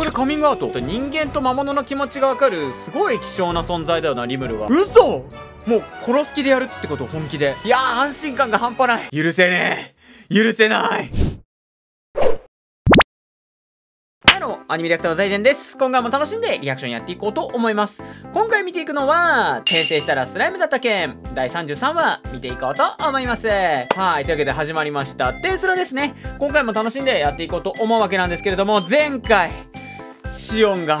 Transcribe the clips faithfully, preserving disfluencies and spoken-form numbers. こでカミングアウト。人間と魔物の気持ちがわかる、すごい希少な存在だよな、リムルは。嘘！もう殺す気でやるってこと、本気で。いやー、安心感が半端ない。許せねえ、許せない。どうも、アニメリアクターの財前です。今回も楽しんでリアクションやっていこうと思います。今回見ていくのは転生したらスライムだった件だいさんじゅうさんわ見ていこうと思います。はい、というわけで始まりましたテンスラですね。今回も楽しんでやっていこうと思うわけなんですけれども、前回シオンが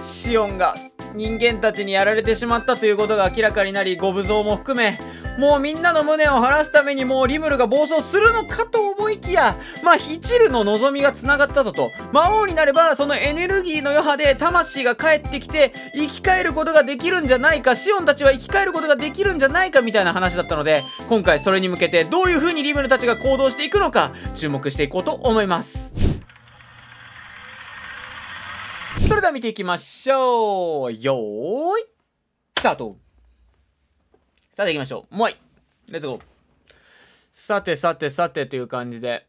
シオンが人間たちにやられてしまったということが明らかになり、ゴブゾウも含めもうみんなの無念を晴らすためにもうリムルが暴走するのかと思いきや、まあヒチルの望みが繋がったとと、魔王になればそのエネルギーの余波で魂が帰ってきて生き返ることができるんじゃないか、シオンたちは生き返ることができるんじゃないかみたいな話だったので、今回それに向けてどういう風にリムルたちが行動していくのか注目していこうと思います。それでは見ていきましょう。よーいスタート。さて行きましょう。もういレッツゴー。さてさてさてという感じで、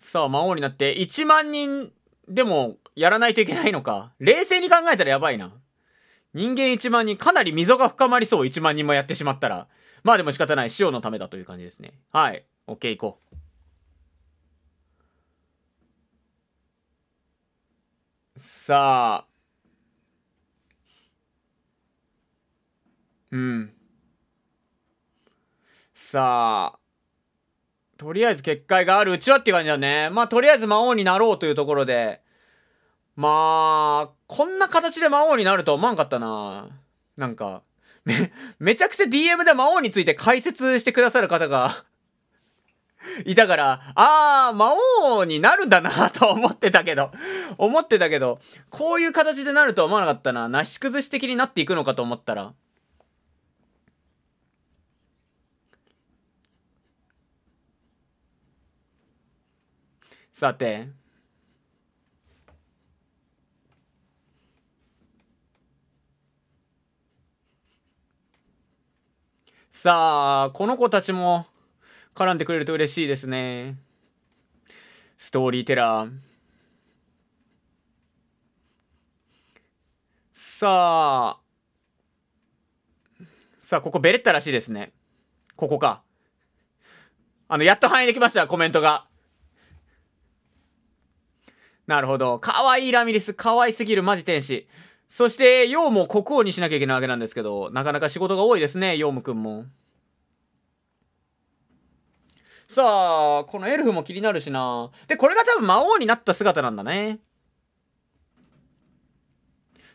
さあ魔王になっていちまんにんでもやらないといけないのか。冷静に考えたらやばいな。人間いちまんにん、かなり溝が深まりそう。いちまんにんもやってしまったら。まあでも仕方ない、塩のためだという感じですね。はい、 OK 行こう。さあ、うん。さあ、とりあえず結界があるうちはっていう感じだね。まあ、とりあえず魔王になろうというところで。まあ、こんな形で魔王になるとは思わんかったな。なんか、め、めちゃくちゃ ディーエム で魔王について解説してくださる方がいたから、あー、魔王になるんだなと思ってたけど、思ってたけど、こういう形でなるとは思わなかったな。なし崩し的になっていくのかと思ったら。さて。さあ、この子たちも絡んでくれると嬉しいですね。ストーリーテラー。さあ。さあ、ここベレッタらしいですね。ここか。あの、やっと反映できました、コメントが。なるほど。可愛いラミリス。可愛すぎる。マジ天使。そして、ヨウも国王にしなきゃいけないわけなんですけど、なかなか仕事が多いですね、ヨウムくんも。さあ、このエルフも気になるしな。で、これが多分魔王になった姿なんだね。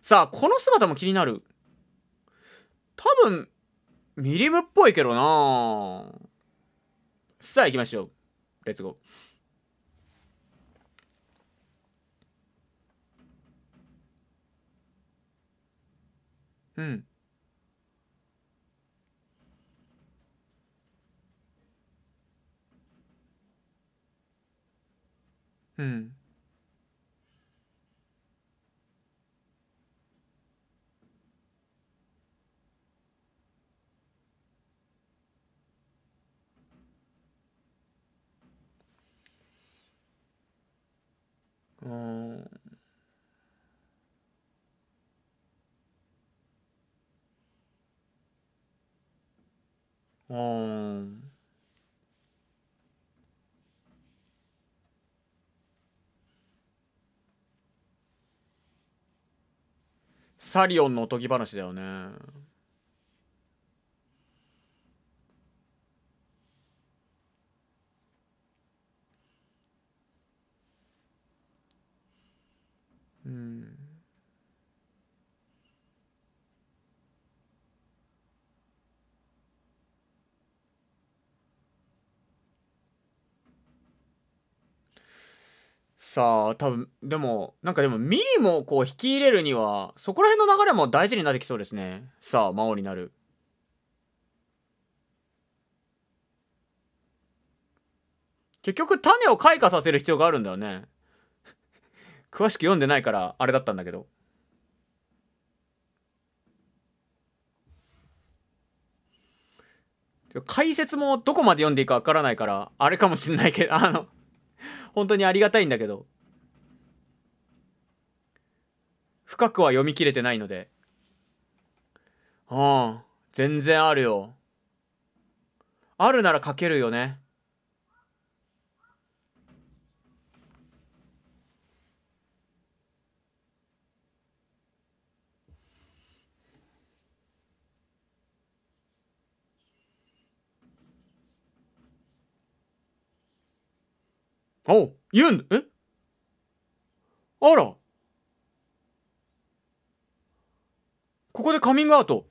さあ、この姿も気になる。多分、ミリムっぽいけどな。さあ、行きましょう。レッツゴー。うん。うん。うん。うん。サリオンのおとぎ話だよね。うん。さあ、多分でもなんかでもミリもこう引き入れるにはそこら辺の流れも大事になってきそうですね。さあ魔王になる。結局種を開花させる必要があるんだよね。詳しく読んでないからあれだったんだけど、解説もどこまで読んでいいかわからないからあれかもしんないけど、あの本当にありがたいんだけど、深くは読み切れてないので。うん、全然あるよ。あるなら書けるよね。お、言うんえあら、ここでカミングアウト。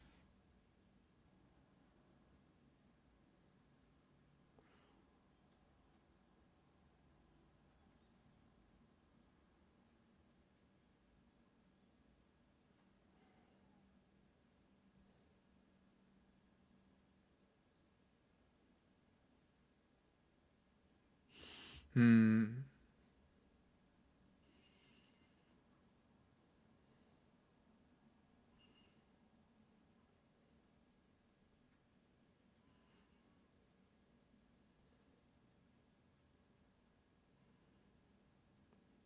うーん。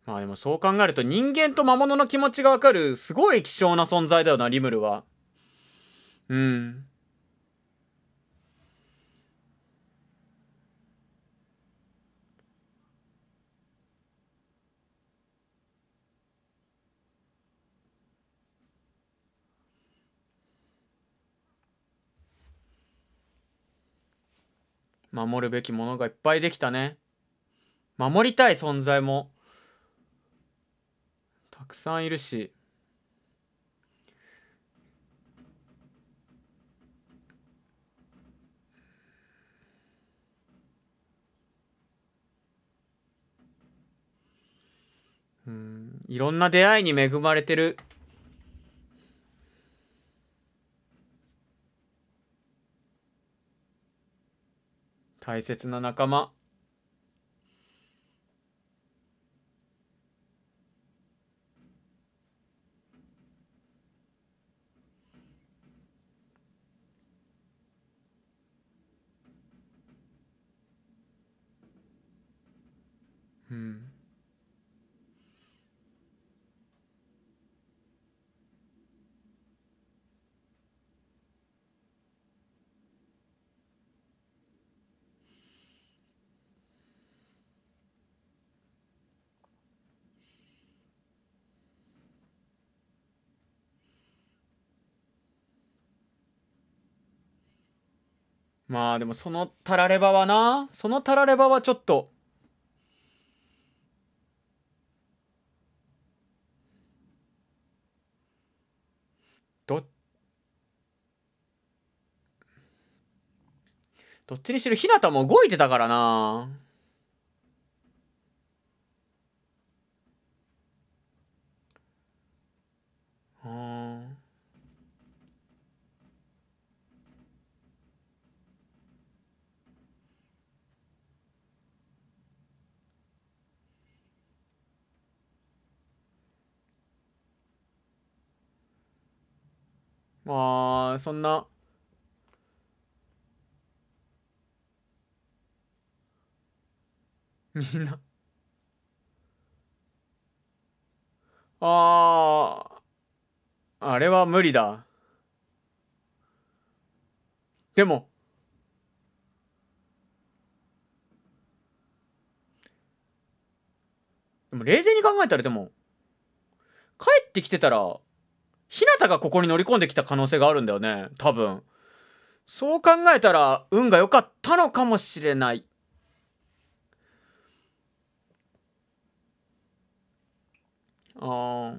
まあでもそう考えると人間と魔物の気持ちがわかるすごい希少な存在だよな、リムルは。うん。守るべきものがいっぱいできたね。守りたい存在もたくさんいるし、うん、いろんな出会いに恵まれてる。大切な仲間。うん、まあでもそのタラレバはな、そのタラレバはちょっとどどっちにしろひなたも動いてたからな。うん、まあそんなみんなあああれは無理だ。でもでも冷静に考えたら、でも帰ってきてたらひなたがここに乗り込んできた可能性があるんだよね、多分。そう考えたら運が良かったのかもしれない。ああ。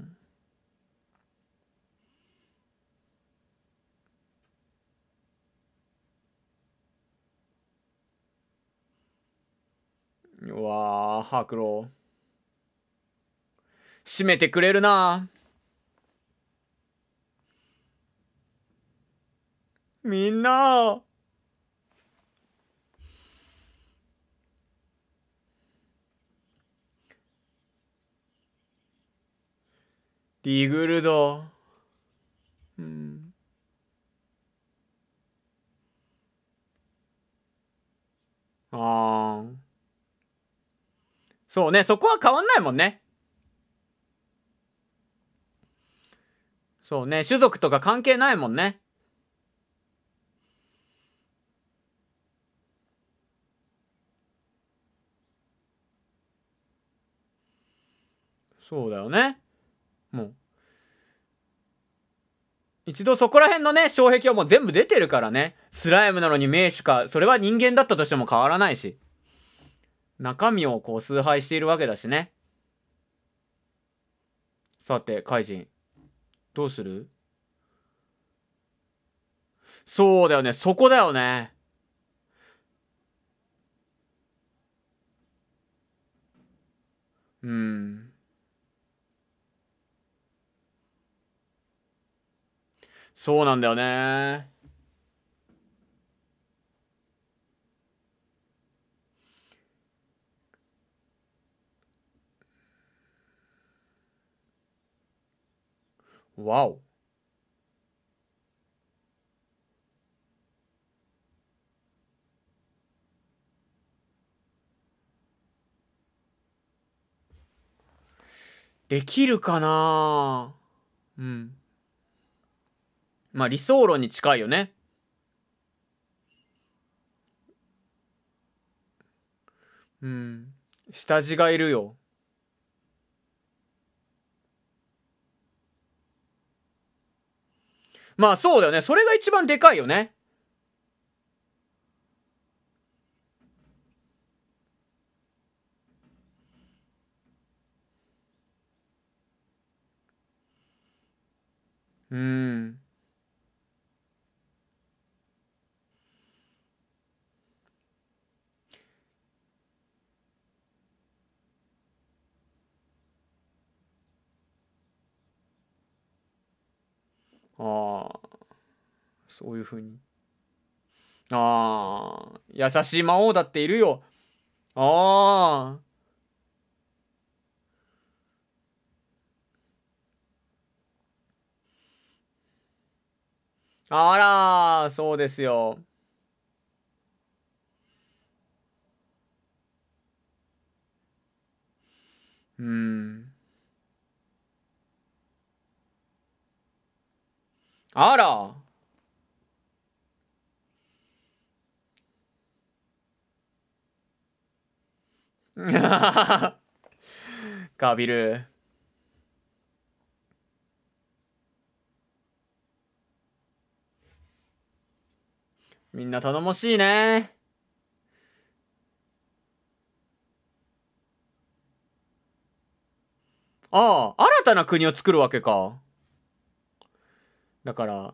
うわあ、白狼。締めてくれるな。みんなリグルド、うん、あそうね、そこは変わんないもんね。そうね、種族とか関係ないもんね。そうだよね。もう一度そこら辺のね障壁はもう全部出てるからね。スライムなのに名手か、それは人間だったとしても変わらないし、中身をこう崇拝しているわけだしね。さてカイジンどうする？そうだよね、そこだよね。うん、そうなんだよね。わお。できるかな。うん。まあ理想論に近いよね。うん。下地がいるよ。まあそうだよね。それが一番でかいよね。うん。ああ、そういうふうに。ああ、優しい魔王だっているよ。ああ。あらー、そうですよ。うん。あら。カビル。みんな頼もしいね。ああ、新たな国を作るわけか。だから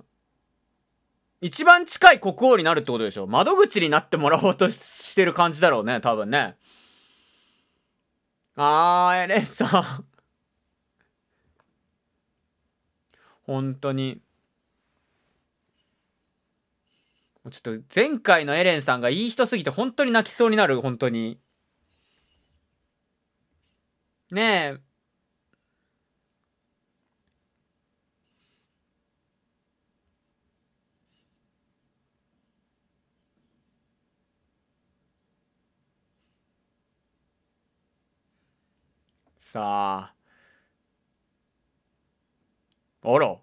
一番近い国王になるってことでしょ。窓口になってもらおうとしてる感じだろうね、多分ね。あーエレンさん本当にちょっと前回のエレンさんがいい人すぎて本当に泣きそうになる。本当にねえ、さあ、あら、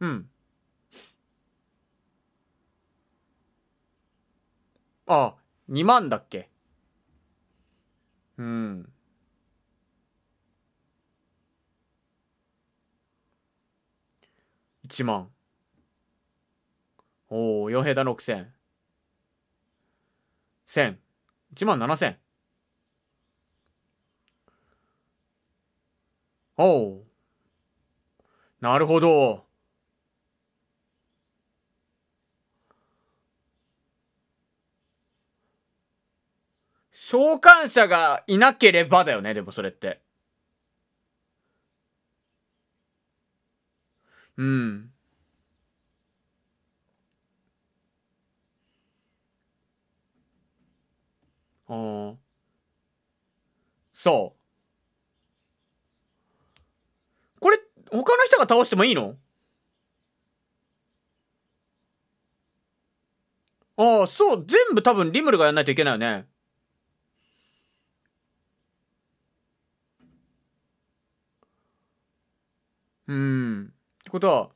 うん、あ、にまんだっけ。うん、いちまん。おお、よん兵団ろくせん、千、いちまんななせん。おお、なるほど。召喚者がいなければだよね。でもそれってうん、あ、そう、これ他の人が倒してもいいの？ああ、そう、全部多分リムルがやんないといけないよね。うーん。ってことは、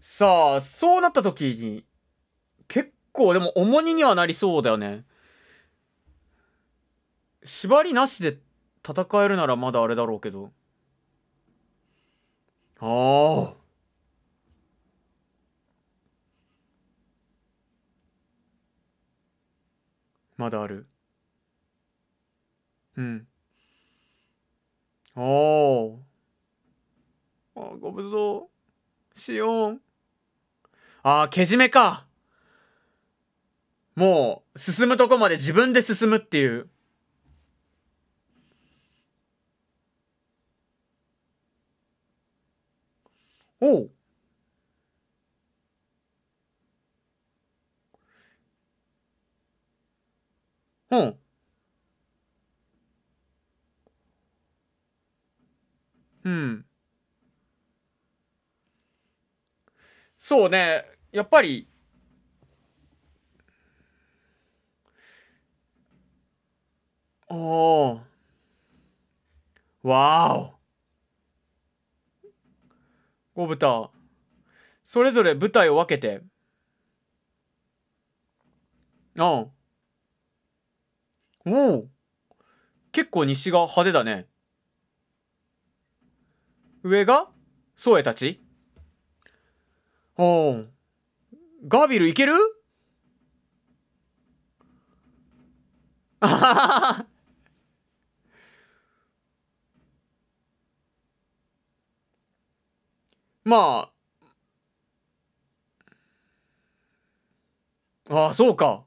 さあ、そうなった時に、結構でも重荷にはなりそうだよね。縛りなしで戦えるならまだあれだろうけど。ああ。まだある。うん。おー。あ、ご無造。シオン。ああ、けじめか。もう、進むとこまで自分で進むっていう。おう。うん。うん。そうね。やっぱり、おー。わーお。ご豚。それぞれ舞台を分けて。うん。おお、結構西が派手だね。上がソエたち。おお、ガビルいける？あははは。まあ、ああ、そうか。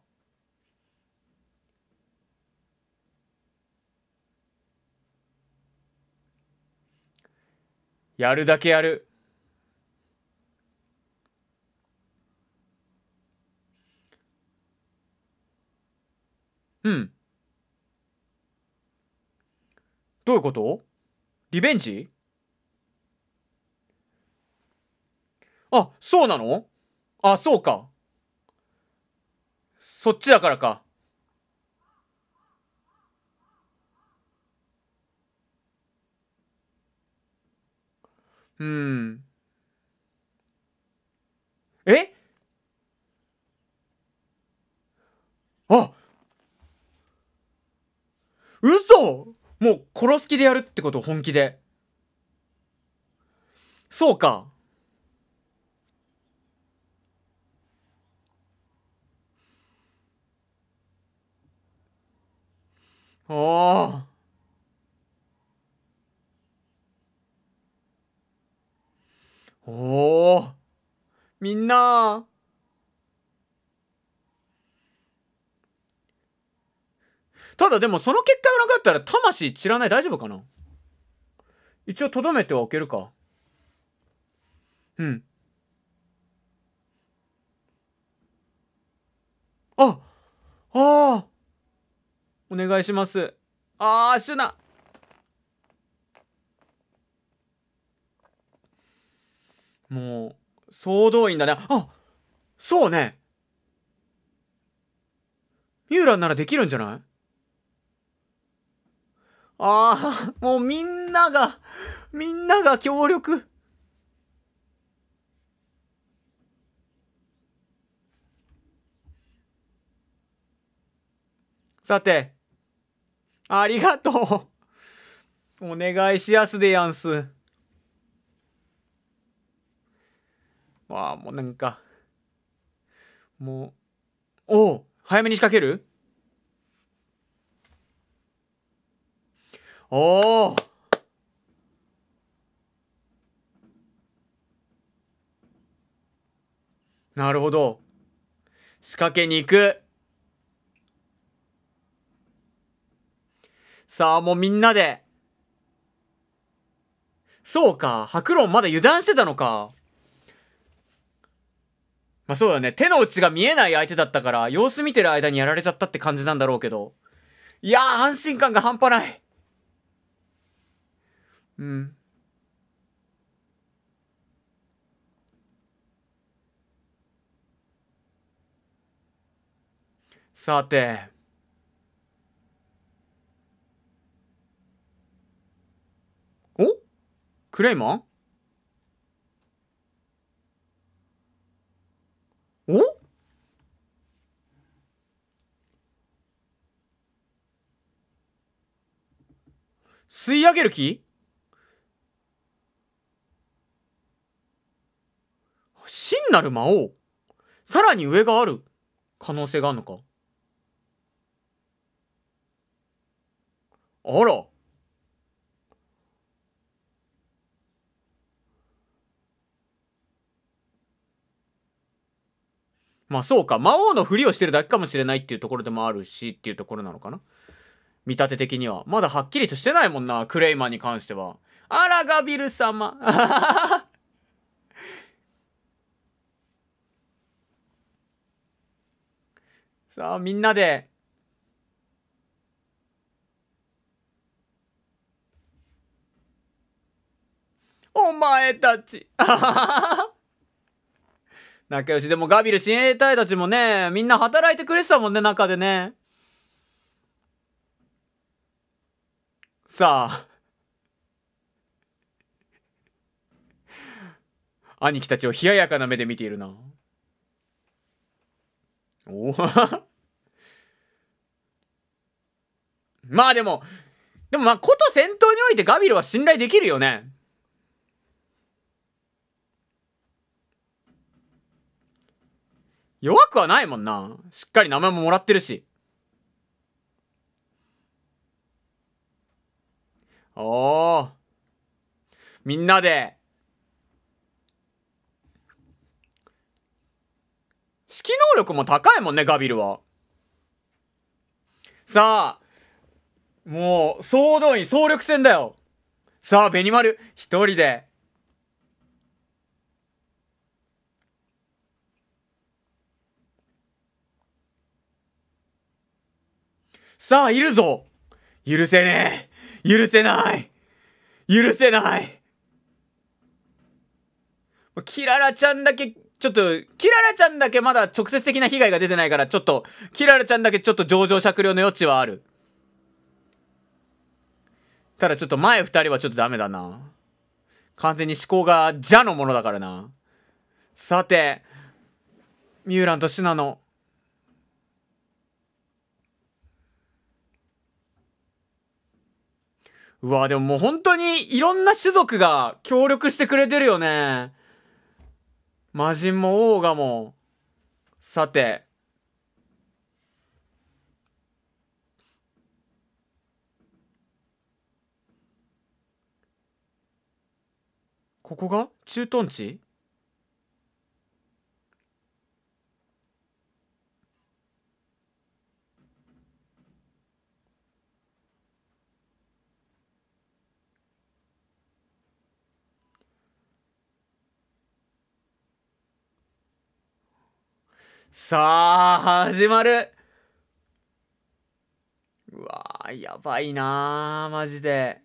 やるだけやる。うん。どういうこと？リベンジ？あ、そうなの？あ、そうか。そっちだからか。うん。え？あ、嘘！もう殺す気でやるってこと？本気で。そうか。ああ。おお、みんなただでもその結果がなかったら魂散らない。大丈夫かな。一応とどめてはおけるか。うん。あああ、お願いします。ああ、シュナ。もう、総動員だね。あ、そうね。ミューランならできるんじゃない？ああ、もうみんなが、みんなが協力。さて、ありがとう。お願いしやすでやんす。わあ、もうなんかもう、おお、早めに仕掛ける。おお、なるほど、仕掛けに行く。さあ、もうみんなで。そうか、白論まだ油断してたのか。まあそうだね。手の内が見えない相手だったから、様子見てる間にやられちゃったって感じなんだろうけど。いやー、安心感が半端ない。うん。さて、お、クレイマン、お、吸い上げる気？真なる魔王、さらに上がある可能性があるのか。あら、まあそうか、魔王のふりをしてるだけかもしれないっていうところでもあるしっていうところなのかな、見立て的には。まだはっきりとしてないもんな、クレイマンに関しては。あら、ガビル様。さあ、みんなで。お前たち。仲良し、でもガビル親衛隊たちもね、みんな働いてくれてたもんね、中でね。さあ、兄貴たちを冷ややかな目で見ているな。おおまあでもでもまあこと戦闘においてガビルは信頼できるよね。弱くはないもんな、しっかり名前ももらってるし。おー、みんなで指揮能力も高いもんね、ガビルは。さあ、もう総動員、総力戦だよ。さあ、ベニマル一人でさあいるぞ。許せねえ、許せない、許せない。キララちゃんだけちょっと、キララちゃんだけまだ直接的な被害が出てないから、ちょっとキララちゃんだけちょっと情状酌量の余地はある。ただちょっと前二人はちょっとダメだな、完全に思考が邪のものだからな。さて、ミューランとシナノ、うわ、でももう本当にいろんな種族が協力してくれてるよね。魔人もオーガも。さて。ここが駐屯地？さあ始まる。うわー、やばいなー、マジで。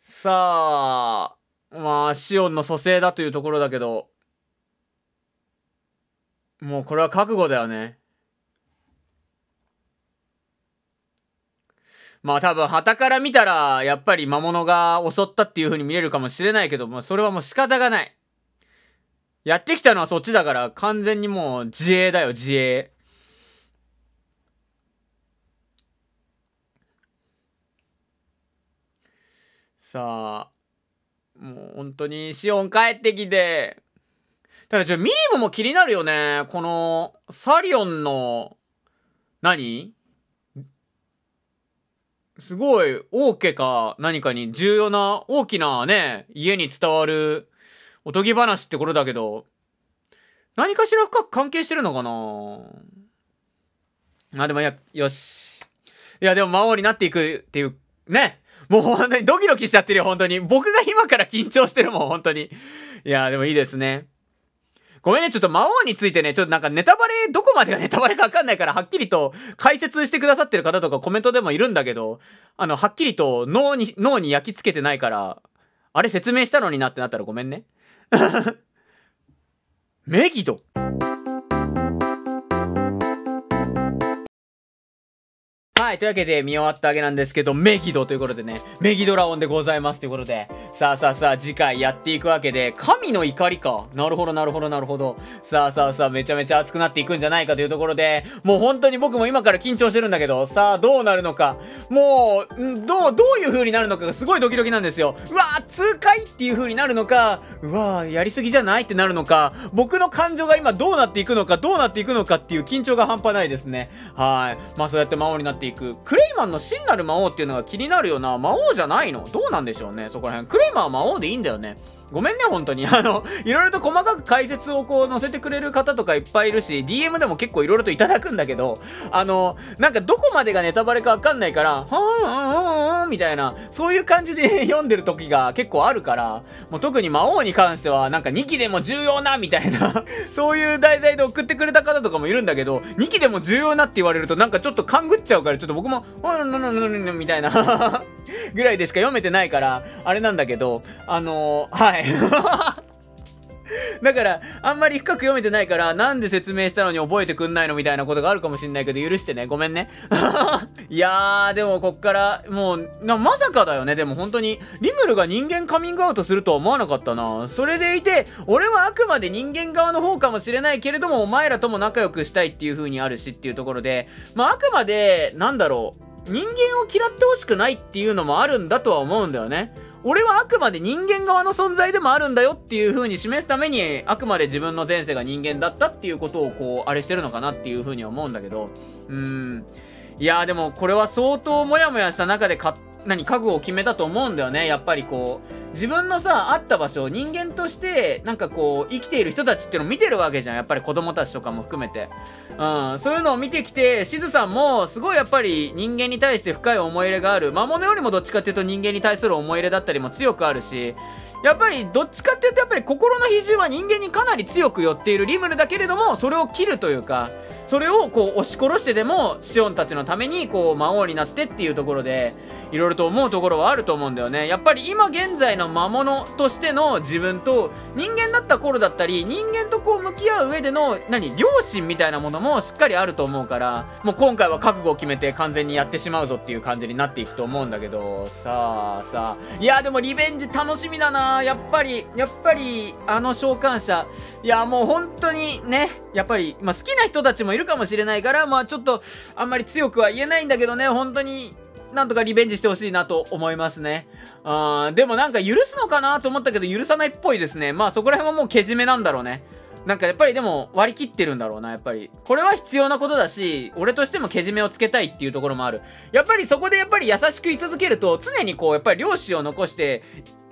さあ、まあシオンの蘇生だというところだけど、もうこれは覚悟だよね。まあ多分旗から見たらやっぱり魔物が襲ったっていう風に見れるかもしれないけど、まあ、それはもう仕方がない。やってきたのはそっちだから、完全にもう自衛だよ、自衛。さあ、もう本当にシオン帰ってきて、ただちょっとミリムも気になるよね、このサリオンの何、すごい王家か何かに重要な大きなね、家に伝わるおとぎ話ってことだけど、何かしら深く関係してるのかな。あ、でも、いや、よし。いや、でも魔王になっていくっていうね、もう本当にドキドキしちゃってるよ、本当に。僕が今から緊張してるもん、本当に。いや、でもいいですね。ごめんね、ちょっと魔王についてね、ちょっとなんかネタバレ、どこまでがネタバレかわかんないから、はっきりと解説してくださってる方とかコメントでもいるんだけど、あの、はっきりと脳に、脳に焼き付けてないから、あれ説明したのになってなったらごめんね。メギド。はい、というわけで見終わったわけなんですけど、メギドということでね、メギドラゴンでございますということで、さあさあさあ次回やっていくわけで、神の怒りか。なるほどなるほどなるほど。さあさあさあめちゃめちゃ熱くなっていくんじゃないかというところで、もう本当に僕も今から緊張してるんだけど、さあどうなるのか。もう、どう、どういう風になるのかがすごいドキドキなんですよ。うわー、痛快っていう風になるのか、うわー、やりすぎじゃないってなるのか、僕の感情が今どうなっていくのか、どうなっていくのかっていう緊張が半端ないですね。はい。まあそうやって魔王になっていく。クレイマンの真なる魔王っていうのが気になるよな。魔王じゃないの？どうなんでしょうね、そこら辺。クレイマンは魔王でいいんだよね。ごめんね、本当に。あの、いろいろと細かく解説をこう載せてくれる方とかいっぱいいるし、ディーエム でも結構いろいろといただくんだけど、あの、なんかどこまでがネタバレかわかんないから、はーん、はーん、みたいな、そういう感じで読んでる時が結構あるから、もう特に魔王に関しては、なんかにきでも重要な、みたいな、そういう題材で送ってくれた方とかもいるんだけど、にきでも重要なって言われるとなんかちょっと勘ぐっちゃうから、ちょっと僕も、はーん、はーん、はーん、はーん、みたいな、ぐらいでしか読めてないから、あれなんだけど、あの、はい。だからあんまり深く読めてないから、なんで説明したのに覚えてくんないのみたいなことがあるかもしんないけど、許してね、ごめんね。いやー、でもこっからもうな、まさかだよね。でも本当にリムルが人間カミングアウトするとは思わなかったな。それでいて、俺はあくまで人間側の方かもしれないけれども、お前らとも仲良くしたいっていう風にあるしっていうところで、まああくまでなんだろう、人間を嫌ってほしくないっていうのもあるんだとは思うんだよね。俺はあくまで人間側の存在でもあるんだよっていう風に示すために、あくまで自分の前世が人間だったっていうことをこう、あれしてるのかなっていう風には思うんだけど。うーん。いやー、でもこれは相当モヤモヤした中でか、何、覚悟を決めたと思うんだよね。やっぱりこう、自分のさ、あった場所を人間として、なんかこう、生きている人たちっていうのを見てるわけじゃん。やっぱり子供たちとかも含めて。うん、そういうのを見てきて、しずさんも、すごいやっぱり人間に対して深い思い入れがある。魔物よりもどっちかっていうと人間に対する思い入れだったりも強くあるし、やっぱりどっちかっていうとやっぱり心の比重は人間にかなり強く寄っているリムルだけれども、それを切るというか、それをこう押し殺してでもシオンたちのためにこう魔王になってっていうところで、いろいろと思うところはあると思うんだよね。やっぱり今現在の魔物としての自分と、人間だった頃だったり、人間とこう向き合う上での何、良心みたいなものもしっかりあると思うから、もう今回は覚悟を決めて完全にやってしまうぞっていう感じになっていくと思うんだけど、さあさあ、いやー、でもリベンジ楽しみだな。やっぱりやっぱりあの召喚者、いやもう本当にね、やっぱり、まあ、好きな人たちもいるかもしれないから、まあちょっとあんまり強くは言えないんだけどね、本当になんとかリベンジしてほしいなと思いますね。あー、でもなんか許すのかなと思ったけど許さないっぽいですね。まあそこら辺はもうけじめなんだろうね。なんかやっぱりでも割り切ってるんだろうな。やっぱりこれは必要なことだし、俺としてもけじめをつけたいっていうところもある。やっぱりそこでやっぱり優しく言い続けると、常にこうやっぱり良心を残して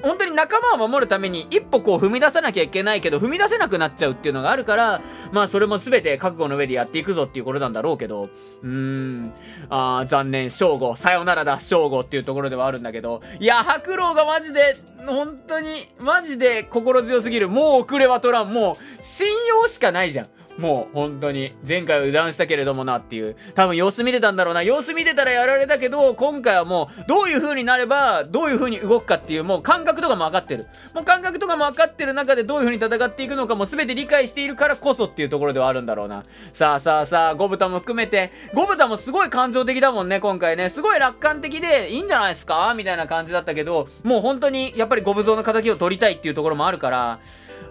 本当に仲間を守るために一歩こう踏み出さなきゃいけないけど踏み出せなくなっちゃうっていうのがあるから、まあそれも全て覚悟の上でやっていくぞっていうことなんだろうけど、うーん、あー、残念、正吾、さよならだ正吾っていうところではあるんだけど、いや、白狼がマジで本当にマジで心強すぎる。もう遅れは取らん、もう信用しかないじゃん。もう本当に前回は油断したけれどもなっていう、多分様子見てたんだろうな。様子見てたらやられたけど、今回はもうどういう風になればどういう風に動くかっていう、もう感覚とかも分かってる、もう感覚とかも分かってる中でどういう風に戦っていくのかも全て理解しているからこそっていうところではあるんだろうな。さあさあさあ、ゴブタも含めて、ゴブタもすごい感情的だもんね今回ね。すごい楽観的でいいんじゃないですかみたいな感じだったけど、もう本当にやっぱりゴブ像の仇を取りたいっていうところもあるから、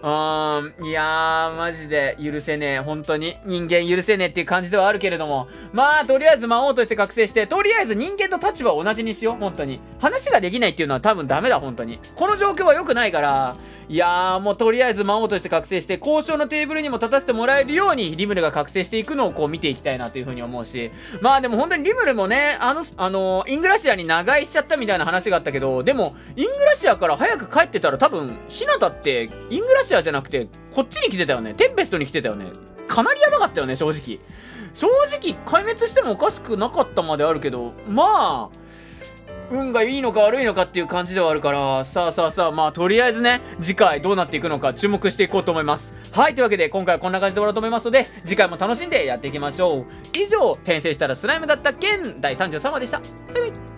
うーん、いやー、マジで許せねえ、本当に人間許せねえっていう感じではあるけれども、まあとりあえず魔王として覚醒して、とりあえず人間と立場を同じにしよう。本当に話ができないっていうのは多分ダメだ。本当にこの状況は良くないから、いやー、もうとりあえず魔王として覚醒して交渉のテーブルにも立たせてもらえるようにリムルが覚醒していくのをこう見ていきたいなというふうに思うし、まあでも本当にリムルもね、あのあのイングラシアに長居しちゃったみたいな話があったけど、でもイングラシアから早く帰ってたら、多分ひなたってイングラシアじゃなくてこっちに来てたよね。テンペストに来てたよね。かなりやばかったよね、正直。正直壊滅してもおかしくなかったまであるけど、まあ運がいいのか悪いのかっていう感じではあるから、さあさあさあ、まあとりあえずね、次回どうなっていくのか注目していこうと思います。はい、というわけで今回はこんな感じで終わろうと思いますので、次回も楽しんでやっていきましょう。以上、転生したらスライムだった件だいさんじゅうさんわでした。バイバイ。